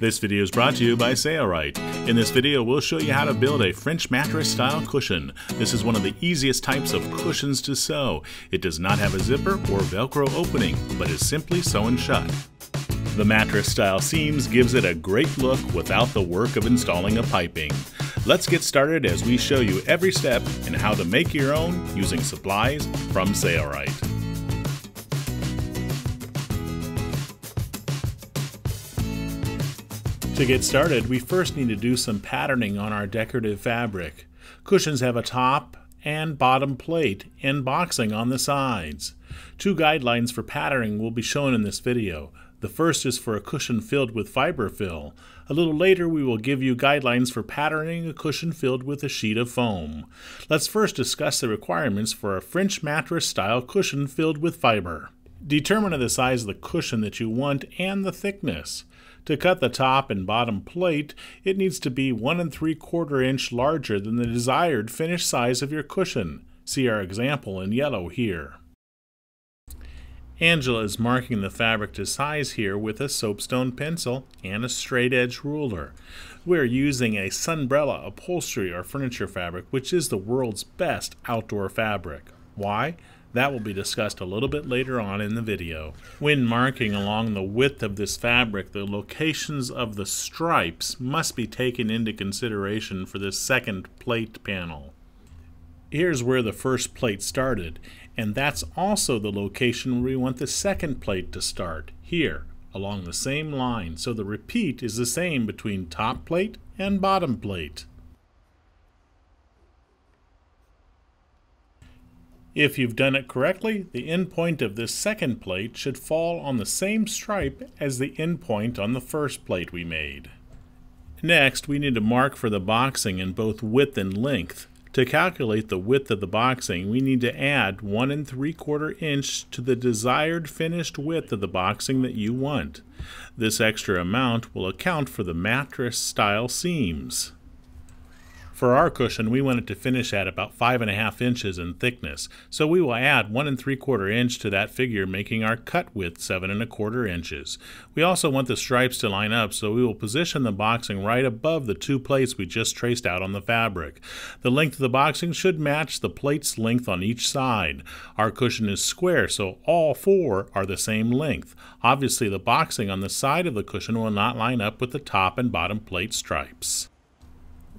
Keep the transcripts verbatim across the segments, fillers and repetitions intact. This video is brought to you by Sailrite. In this video, we'll show you how to build a French mattress style cushion. This is one of the easiest types of cushions to sew. It does not have a zipper or Velcro opening, but is simply sewn shut. The mattress style seams gives it a great look without the work of installing a piping. Let's get started as we show you every step and how to make your own using supplies from Sailrite. To get started, we first need to do some patterning on our decorative fabric. Cushions have a top and bottom plate and boxing on the sides. Two guidelines for patterning will be shown in this video. The first is for a cushion filled with Fiberfill. A little later we will give you guidelines for patterning a cushion filled with a sheet of foam. Let's first discuss the requirements for a French mattress style cushion filled with fiber. Determine the size of the cushion that you want and the thickness. To cut the top and bottom plate, it needs to be one and three quarter inch larger than the desired finished size of your cushion. See our example in yellow here. Angela is marking the fabric to size here with a soapstone pencil and a straight edge ruler. We're using a Sunbrella upholstery or furniture fabric, which is the world's best outdoor fabric. Why? That will be discussed a little bit later on in the video. When marking along the width of this fabric, the locations of the stripes must be taken into consideration for this second plate panel. Here's where the first plate started, and that's also the location where we want the second plate to start, here, along the same line, so the repeat is the same between top plate and bottom plate. If you've done it correctly, the end point of this second plate should fall on the same stripe as the end point on the first plate we made. Next, we need to mark for the boxing in both width and length. To calculate the width of the boxing, we need to add one and three quarter inch to the desired finished width of the boxing that you want. This extra amount will account for the mattress style seams. For our cushion, we want it to finish at about five and a half inches in thickness, so we will add one and three quarter inch to that figure, making our cut width seven and a quarter inches. We also want the stripes to line up, so we will position the boxing right above the two plates we just traced out on the fabric. The length of the boxing should match the plate's length on each side. Our cushion is square, so all four are the same length. Obviously, the boxing on the side of the cushion will not line up with the top and bottom plate stripes.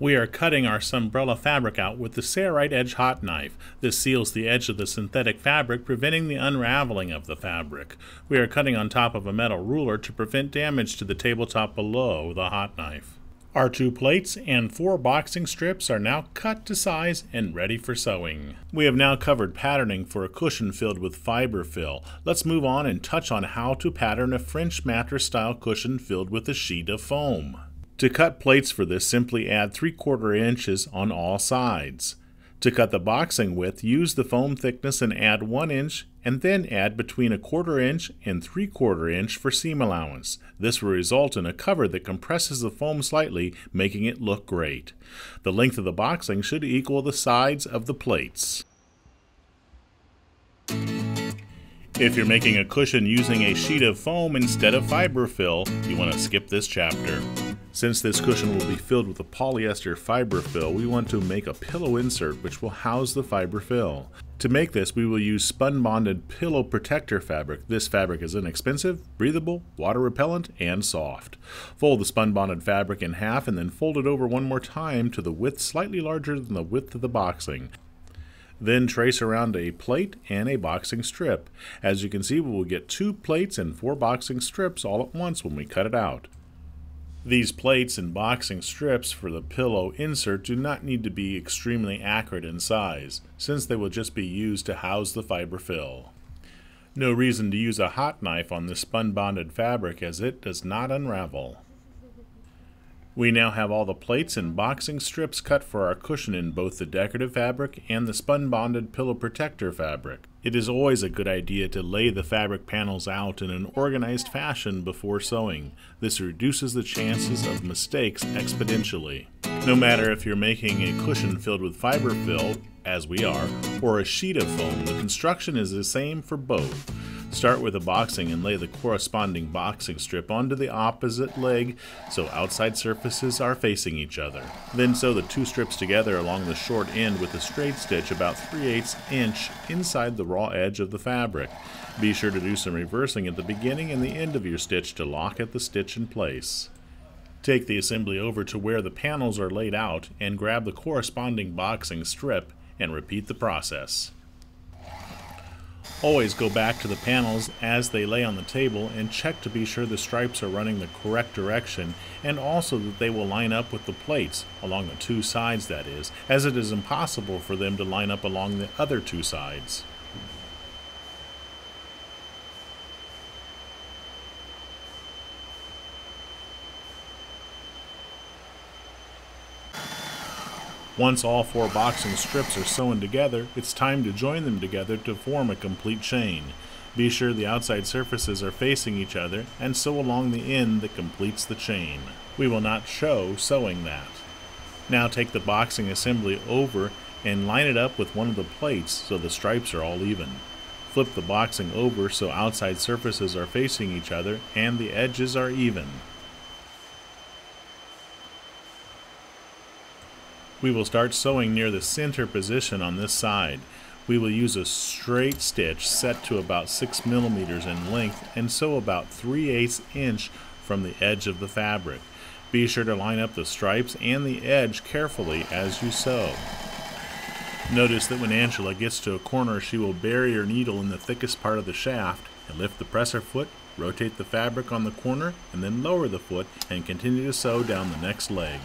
We are cutting our Sunbrella fabric out with the Sailrite Edge hot knife. This seals the edge of the synthetic fabric, preventing the unraveling of the fabric. We are cutting on top of a metal ruler to prevent damage to the tabletop below the hot knife. Our two plates and four boxing strips are now cut to size and ready for sewing. We have now covered patterning for a cushion filled with Fiberfill. Let's move on and touch on how to pattern a French mattress style cushion filled with a sheet of foam. To cut plates for this, simply add three quarter inches on all sides. To cut the boxing width, use the foam thickness and add one inch, and then add between a quarter inch and three quarter inch for seam allowance. This will result in a cover that compresses the foam slightly, making it look great. The length of the boxing should equal the sides of the plates. If you're making a cushion using a sheet of foam instead of Fiberfill, you want to skip this chapter. Since this cushion will be filled with a polyester Fiberfill, we want to make a pillow insert which will house the Fiberfill. To make this, we will use Spun Bonded Pillow Protector fabric. This fabric is inexpensive, breathable, water repellent, and soft. Fold the Spun Bonded fabric in half and then fold it over one more time to the width slightly larger than the width of the boxing. Then trace around a plate and a boxing strip. As you can see, we will get two plates and four boxing strips all at once when we cut it out. These plates and boxing strips for the pillow insert do not need to be extremely accurate in size, since they will just be used to house the Fiberfill. No reason to use a hot knife on this spun bonded fabric, as it does not unravel. We now have all the plates and boxing strips cut for our cushion in both the decorative fabric and the spun bonded pillow protector fabric. It is always a good idea to lay the fabric panels out in an organized fashion before sewing. This reduces the chances of mistakes exponentially. No matter if you're making a cushion filled with Fiberfill, as we are, or a sheet of foam, the construction is the same for both. Start with the boxing and lay the corresponding boxing strip onto the opposite leg so outside surfaces are facing each other. Then sew the two strips together along the short end with a straight stitch about three eighths inch inside the raw edge of the fabric. Be sure to do some reversing at the beginning and the end of your stitch to lock at the stitch in place. Take the assembly over to where the panels are laid out and grab the corresponding boxing strip and repeat the process. Always go back to the panels as they lay on the table and check to be sure the stripes are running the correct direction and also that they will line up with the plates, along the two sides that is, as it is impossible for them to line up along the other two sides. Once all four boxing strips are sewn together, it's time to join them together to form a complete chain. Be sure the outside surfaces are facing each other and sew along the end that completes the chain. We will not show sewing that. Now take the boxing assembly over and line it up with one of the plates so the stripes are all even. Flip the boxing over so outside surfaces are facing each other and the edges are even. We will start sewing near the center position on this side. We will use a straight stitch set to about six millimeters in length and sew about three eighths inch from the edge of the fabric. Be sure to line up the stripes and the edge carefully as you sew. Notice that when Angela gets to a corner, she will bury her needle in the thickest part of the shaft and lift the presser foot, rotate the fabric on the corner, and then lower the foot and continue to sew down the next leg.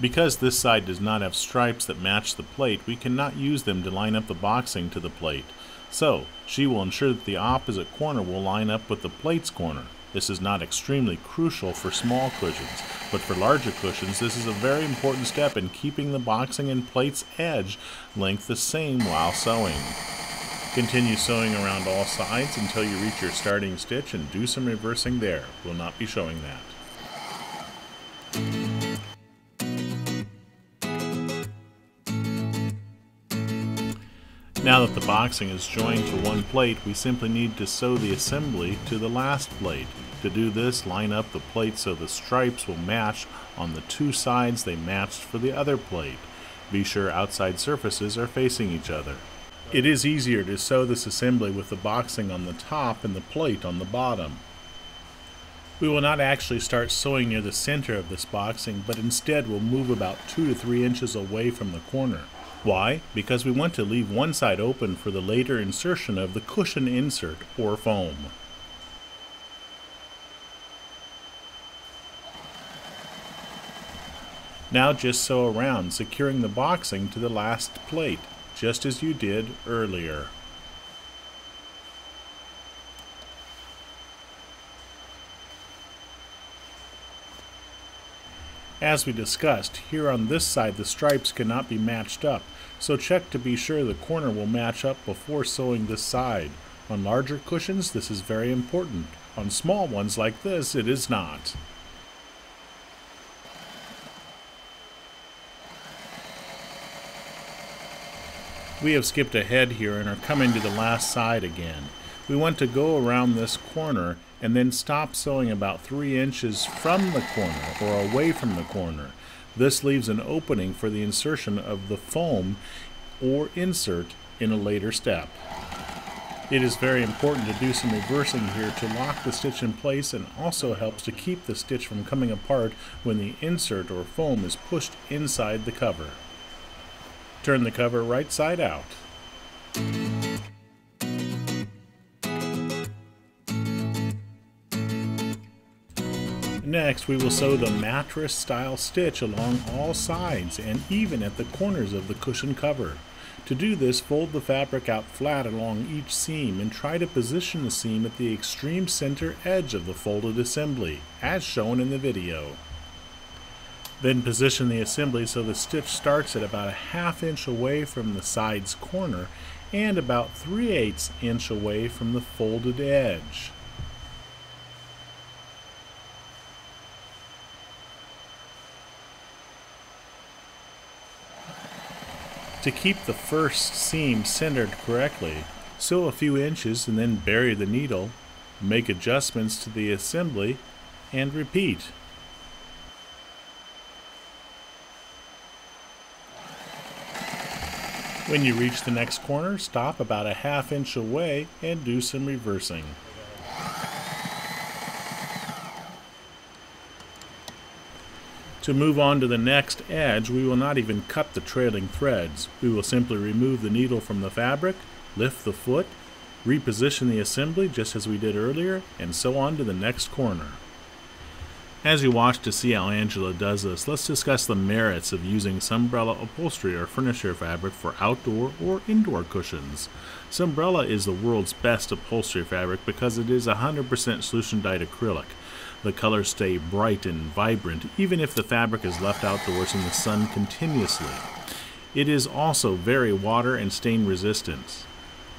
Because this side does not have stripes that match the plate, we cannot use them to line up the boxing to the plate. So, she will ensure that the opposite corner will line up with the plate's corner. This is not extremely crucial for small cushions, but for larger cushions this is a very important step in keeping the boxing and plate's edge length the same while sewing. Continue sewing around all sides until you reach your starting stitch and do some reversing there. We'll not be showing that. Now that the boxing is joined to one plate, we simply need to sew the assembly to the last plate. To do this, line up the plate so the stripes will match on the two sides they matched for the other plate. Be sure outside surfaces are facing each other. It is easier to sew this assembly with the boxing on the top and the plate on the bottom. We will not actually start sewing near the center of this boxing, but instead we'll move about two to three inches away from the corner. Why? Because we want to leave one side open for the later insertion of the cushion insert or foam. Now just sew around, securing the boxing to the last plate, just as you did earlier. As we discussed, here on this side the stripes cannot be matched up, so check to be sure the corner will match up before sewing this side. On larger cushions this is very important. On small ones like this it is not. We have skipped ahead here and are coming to the last side again. We want to go around this corner and then stop sewing about three inches from the corner or away from the corner. This leaves an opening for the insertion of the foam or insert in a later step. It is very important to do some reversing here to lock the stitch in place and also helps to keep the stitch from coming apart when the insert or foam is pushed inside the cover. Turn the cover right side out. Next, we will sew the mattress style stitch along all sides and even at the corners of the cushion cover. To do this, fold the fabric out flat along each seam and try to position the seam at the extreme center edge of the folded assembly, as shown in the video. Then position the assembly so the stitch starts at about a half inch away from the side's corner and about three eighths inch away from the folded edge. To keep the first seam centered correctly, Sew a few inches and then bury the needle, make adjustments to the assembly, and repeat. When you reach the next corner, stop about a half inch away and do some reversing. To move on to the next edge, we will not even cut the trailing threads. We will simply remove the needle from the fabric, lift the foot, reposition the assembly just as we did earlier, and so on to the next corner. As you watch to see how Angela does this, let's discuss the merits of using Sunbrella upholstery or furniture fabric for outdoor or indoor cushions. Sunbrella is the world's best upholstery fabric because it is one hundred percent solution dyed acrylic. The colors stay bright and vibrant even if the fabric is left outdoors in the sun continuously. It is also very water and stain resistant.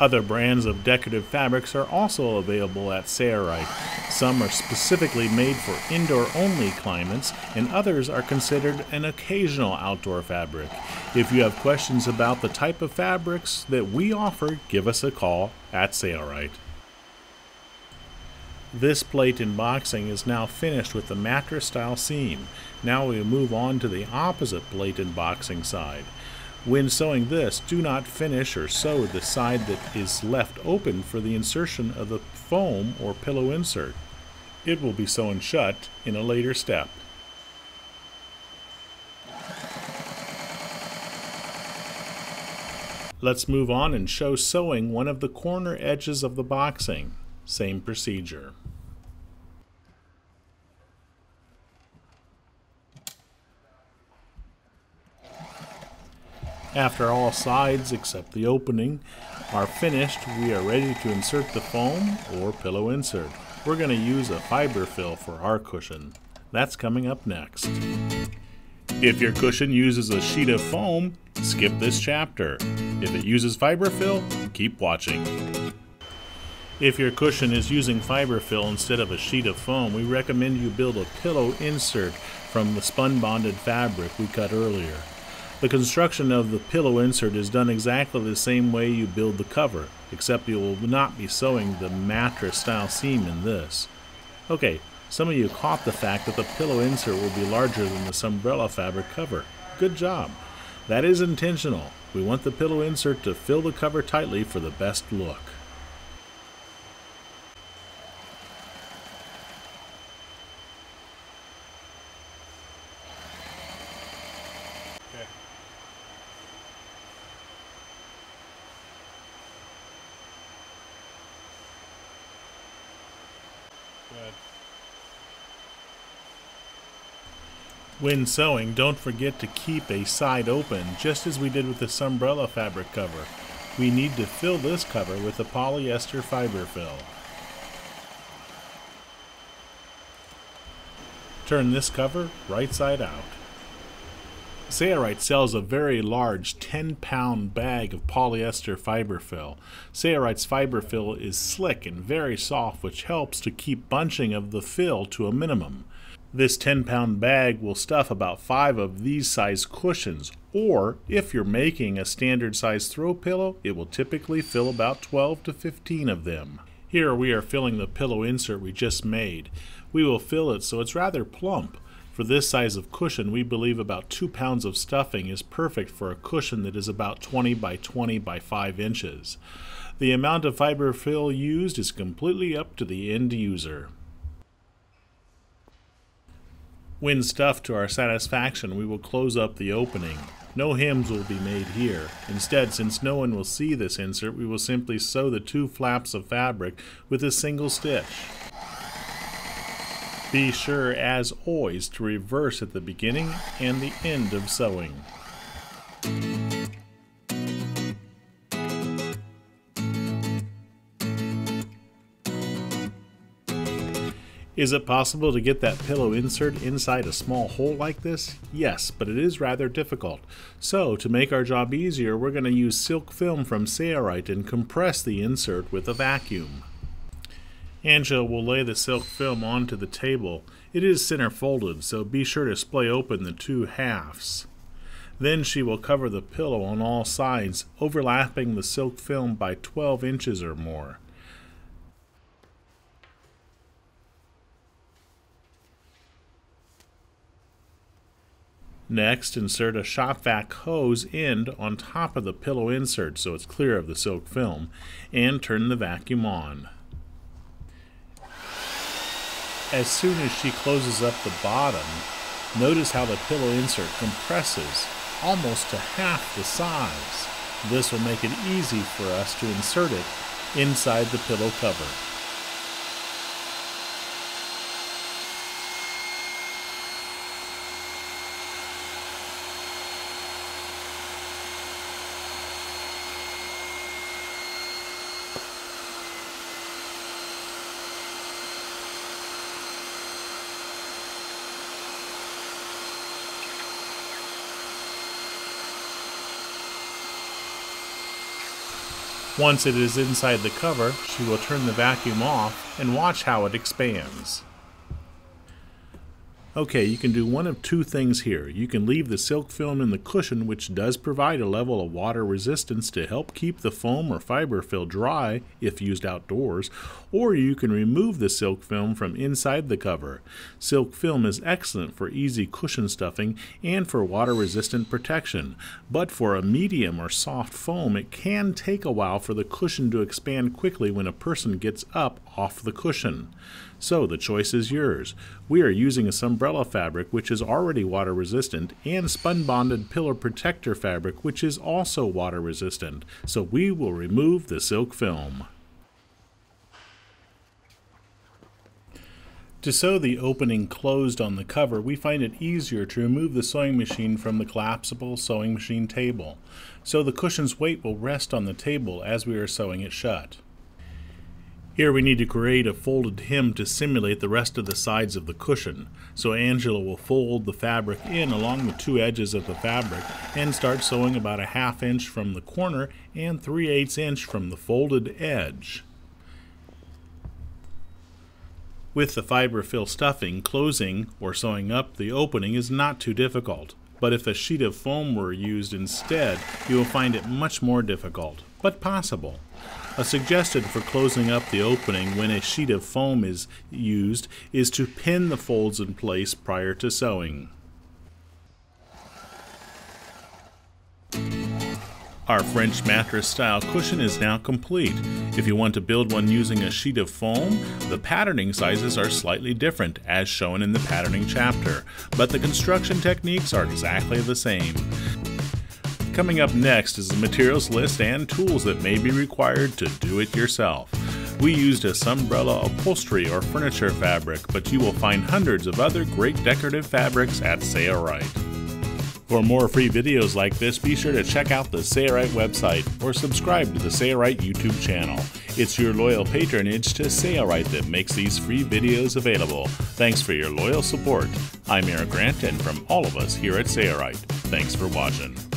Other brands of decorative fabrics are also available at Sailrite. Some are specifically made for indoor-only climates, and others are considered an occasional outdoor fabric. If you have questions about the type of fabrics that we offer, give us a call at Sailrite. This plate emboxing is now finished with the mattress-style seam. Now we move on to the opposite plate emboxing side. When sewing this, do not finish or sew the side that is left open for the insertion of the foam or pillow insert. It will be sewn shut in a later step. Let's move on and show sewing one of the corner edges of the boxing. Same procedure. After all sides except the opening are finished, we are ready to insert the foam or pillow insert. We're going to use a Fiberfill for our cushion. That's coming up next. If your cushion uses a sheet of foam, skip this chapter. If it uses Fiberfill, keep watching. If your cushion is using Fiberfill instead of a sheet of foam, we recommend you build a pillow insert from the Spun Bonded fabric we cut earlier. The construction of the pillow insert is done exactly the same way you build the cover, except you will not be sewing the mattress style seam in this. Okay, some of you caught the fact that the pillow insert will be larger than the Sunbrella fabric cover. Good job! That is intentional. We want the pillow insert to fill the cover tightly for the best look. When sewing, don't forget to keep a side open, just as we did with the Sunbrella fabric cover. We need to fill this cover with a polyester Fiberfill. Turn this cover right side out. Sailrite sells a very large ten pound bag of polyester Fiberfill. Sailrite's Fiberfill is slick and very soft, which helps to keep bunching of the fill to a minimum. This ten pound bag will stuff about five of these size cushions, or if you're making a standard size throw pillow, it will typically fill about twelve to fifteen of them. Here we are filling the pillow insert we just made. We will fill it so it's rather plump. For this size of cushion, we believe about two pounds of stuffing is perfect for a cushion that is about twenty by twenty by five inches. The amount of Fiberfill used is completely up to the end user. When stuffed to our satisfaction, we will close up the opening. No hems will be made here. Instead, since no one will see this insert, we will simply sew the two flaps of fabric with a single stitch. Be sure, as always, to reverse at the beginning and the end of sewing. Is it possible to get that pillow insert inside a small hole like this? Yes, but it is rather difficult. So, to make our job easier, we're going to use silk film from Sailrite and compress the insert with a vacuum. Angela will lay the silk film onto the table. It is center folded, so be sure to splay open the two halves. Then she will cover the pillow on all sides, overlapping the silk film by twelve inches or more. Next, insert a shop vac hose end on top of the pillow insert so it's clear of the silk film, and turn the vacuum on. As soon as she closes up the bottom, notice how the pillow insert compresses almost to half the size. This will make it easy for us to insert it inside the pillow cover. Once it is inside the cover, she will turn the vacuum off and watch how it expands. Okay, you can do one of two things here. You can leave the silk film in the cushion, which does provide a level of water resistance to help keep the foam or fiberfill dry if used outdoors, or you can remove the silk film from inside the cover. Silk film is excellent for easy cushion stuffing and for water-resistant protection, but for a medium or soft foam, it can take a while for the cushion to expand quickly when a person gets up off the cushion. So the choice is yours. We are using a Sunbrella fabric, which is already water resistant, and Spun Bonded pillow protector fabric, which is also water resistant. So we will remove the silk film. To sew the opening closed on the cover, we find it easier to remove the sewing machine from the collapsible sewing machine table. So the cushion's weight will rest on the table as we are sewing it shut. Here we need to create a folded hem to simulate the rest of the sides of the cushion. So Angela will fold the fabric in along the two edges of the fabric and start sewing about a half inch from the corner and three-eighths inch from the folded edge. With the fiberfill stuffing, closing or sewing up the opening is not too difficult. But if a sheet of foam were used instead, you will find it much more difficult, but possible. A suggestion for closing up the opening when a sheet of foam is used is to pin the folds in place prior to sewing. Our French mattress style cushion is now complete. If you want to build one using a sheet of foam, the patterning sizes are slightly different as shown in the patterning chapter, but the construction techniques are exactly the same. Coming up next is the materials list and tools that may be required to do it yourself. We used a Sunbrella upholstery or furniture fabric, but you will find hundreds of other great decorative fabrics at Sailrite. For more free videos like this, be sure to check out the Sailrite website or subscribe to the Sailrite YouTube channel. It's your loyal patronage to Sailrite that makes these free videos available. Thanks for your loyal support. I'm Eric Grant, and from all of us here at Sailrite, thanks for watching.